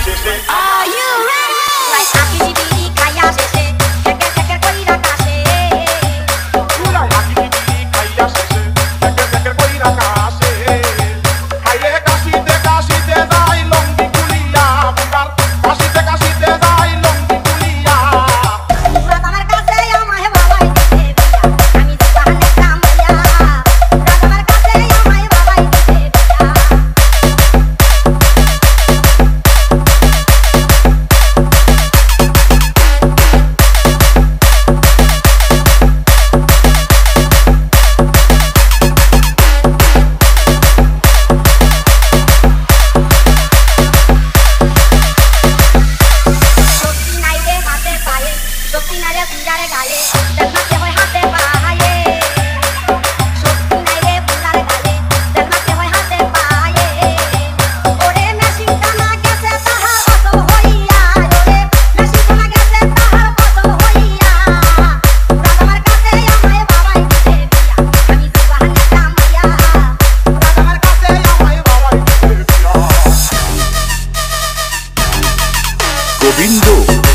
Are you ready? Like Akini Didi Kaya Sese, Keker Keker Koi Raka Se. Like Akini Didi Kaya Sese, Keker Keker Koi Raka Se. Kaile kasi te dai long di kulia, bungar kasi te dai long di kulia. Pura tamar kase ya mahe baba ite biya, kami jika hale samya. Pura tamar kase ya mahe baba ite Gobindo.